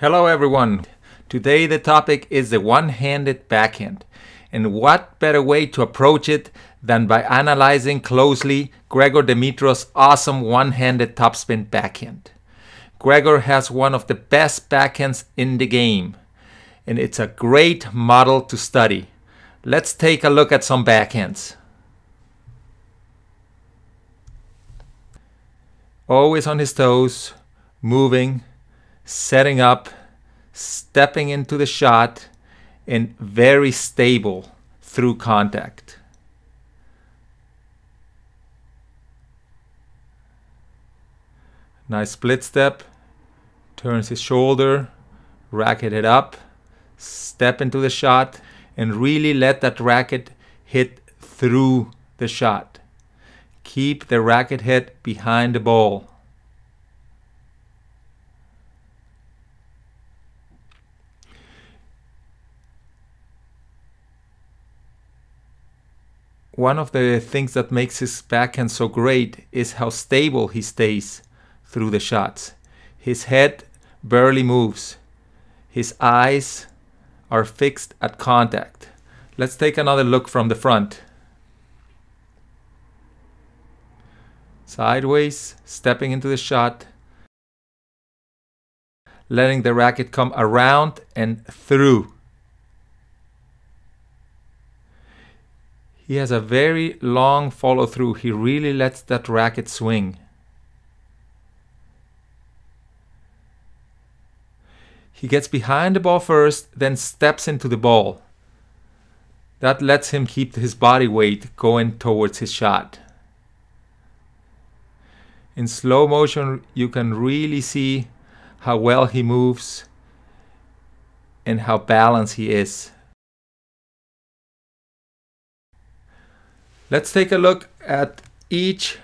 Hello everyone! Today the topic is the one-handed backhand, and what better way to approach it than by analyzing closely Grigor Dimitrov's awesome one-handed topspin backhand. Grigor has one of the best backhands in the game, and it's a great model to study. Let's take a look at some backhands. Always on his toes, moving, setting up, stepping into the shot, and very stable through contact. Nice split step, turns his shoulder, racket it up, step into the shot, and really let that racket hit through the shot. Keep the racket head behind the ball. One of the things that makes his backhand so great is how stable he stays through the shots. His head barely moves. His eyes are fixed at contact. Let's take another look from the front. Sideways, stepping into the shot, letting the racket come around and through. He has a very long follow through. He really lets that racket swing. He gets behind the ball first, then steps into the ball. That lets him keep his body weight going towards his shot. In slow motion, you can really see how well he moves and how balanced he is. Let's take a look at each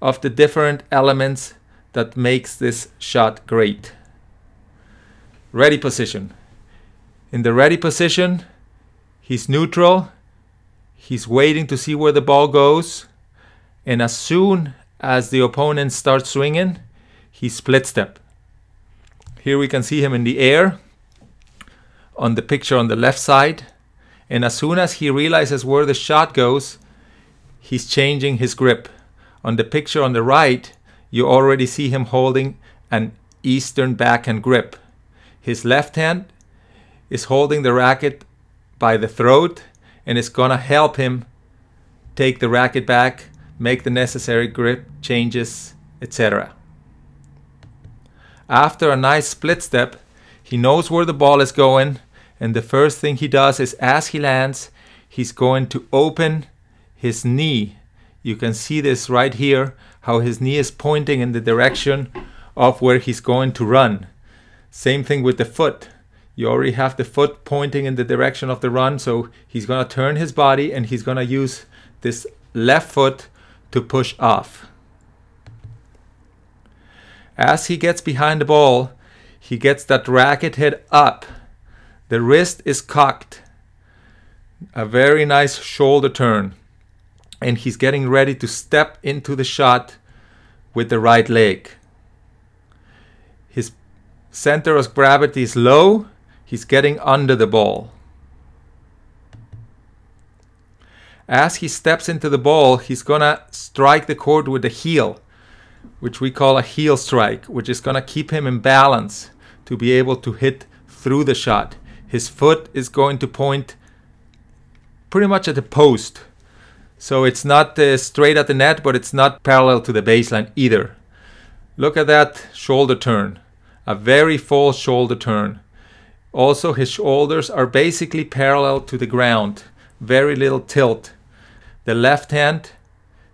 of the different elements that makes this shot great. Ready position. In the ready position, he's neutral, he's waiting to see where the ball goes, and as soon as the opponent starts swinging, he split step. Here we can see him in the air on the picture on the left side, and as soon as he realizes where the shot goes, he's changing his grip. On the picture on the right, you already see him holding an Eastern backhand grip. His left hand is holding the racket by the throat and is gonna help him take the racket back, make the necessary grip changes, etc. After a nice split step, he knows where the ball is going, and the first thing he does is, as he lands, he's going to open his knee. You can see this right here, how his knee is pointing in the direction of where he's going to run. Same thing with the foot. You already have the foot pointing in the direction of the run, so he's gonna turn his body and he's gonna use this left foot to push off. As he gets behind the ball, he gets that racket head up. The wrist is cocked. A very nice shoulder turn. And he's getting ready to step into the shot with the right leg. His center of gravity is low. He's getting under the ball. As he steps into the ball, he's gonna strike the court with the heel, which we call a heel strike, which is gonna keep him in balance to be able to hit through the shot. His foot is going to point pretty much at the post. So it's not straight at the net, but it's not parallel to the baseline either. Look at that shoulder turn. A very full shoulder turn. Also, his shoulders are basically parallel to the ground. Very little tilt. The left hand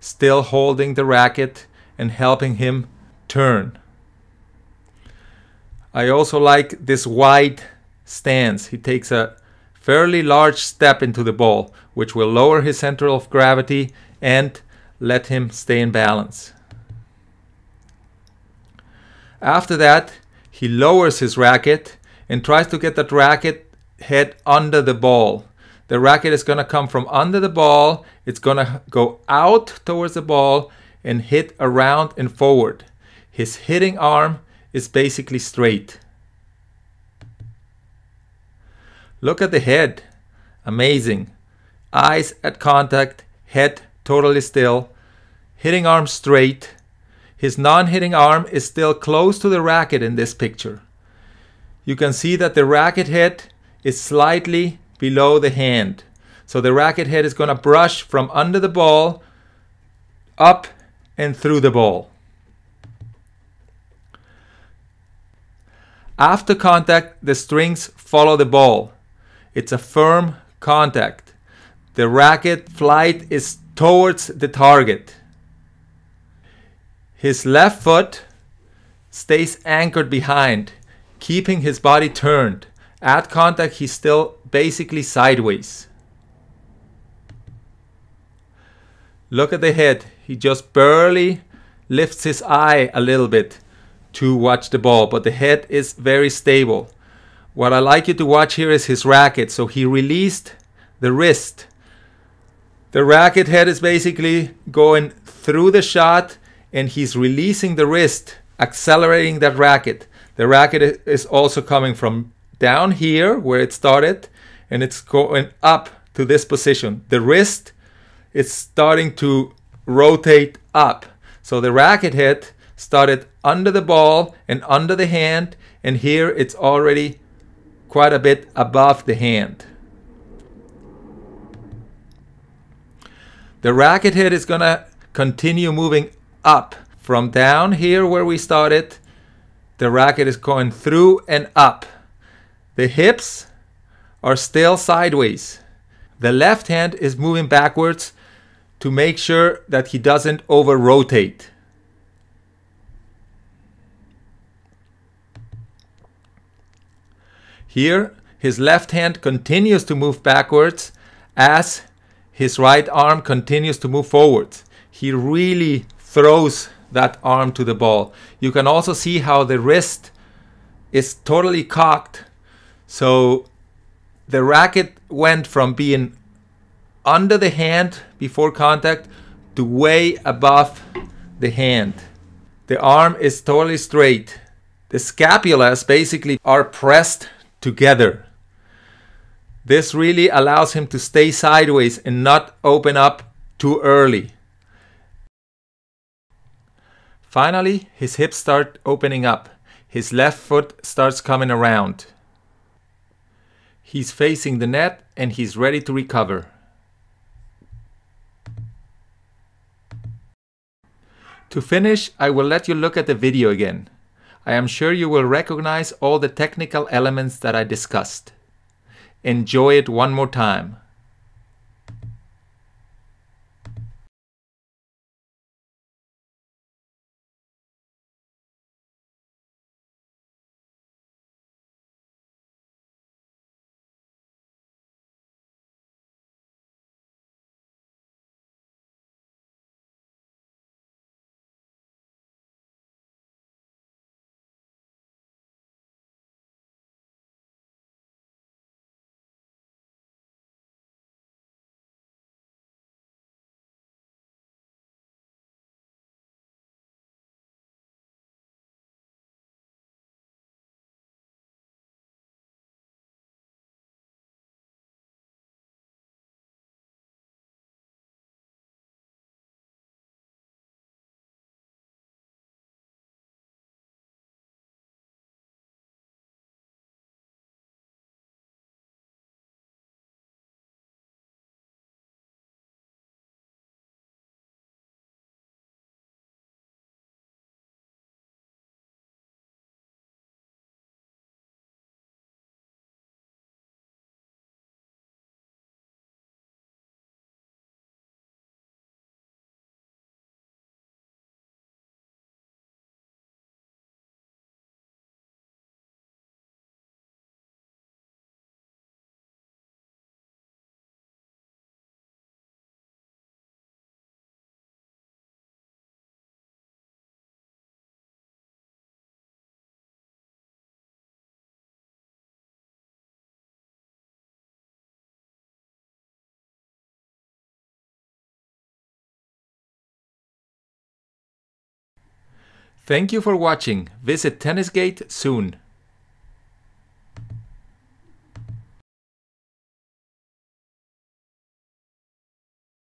still holding the racket and helping him turn. I also like this wide stance. He takes a fairly large step into the ball, which will lower his center of gravity and let him stay in balance. After that, he lowers his racket and tries to get that racket head under the ball. The racket is going to come from under the ball, it's going to go out towards the ball and hit around and forward. His hitting arm is basically straight. Look at the head, amazing. Eyes at contact, head totally still, hitting arm straight. His non-hitting arm is still close to the racket in this picture. You can see that the racket head is slightly below the hand. So the racket head is going to brush from under the ball, up and through the ball. After contact, the strings follow the ball. It's a firm contact. The racket flight is towards the target. His left foot stays anchored behind, keeping his body turned. At contact, he's still basically sideways. Look at the head. He just barely lifts his eye a little bit to watch the ball, but the head is very stable. What I like you to watch here is his racket. So he released the wrist. The racket head is basically going through the shot and he's releasing the wrist, accelerating that racket. The racket is also coming from down here where it started and it's going up to this position. The wrist is starting to rotate up. So the racket head started under the ball and under the hand, and here it's already quite a bit above the hand. The racket head is gonna continue moving up from down here where we started. The racket is going through and up. The hips are still sideways. The left hand is moving backwards to make sure that he doesn't over rotate. Here, his left hand continues to move backwards as his right arm continues to move forwards. He really throws that arm to the ball. You can also see how the wrist is totally cocked. So the racket went from being under the hand before contact to way above the hand. The arm is totally straight. The scapulas basically are pressed together. This really allows him to stay sideways and not open up too early. Finally, his hips start opening up. His left foot starts coming around. He's facing the net and he's ready to recover. To finish, I will let you look at the video again. I am sure you will recognize all the technical elements that I discussed. Enjoy it one more time. Thank you for watching. Visit TennisGate soon.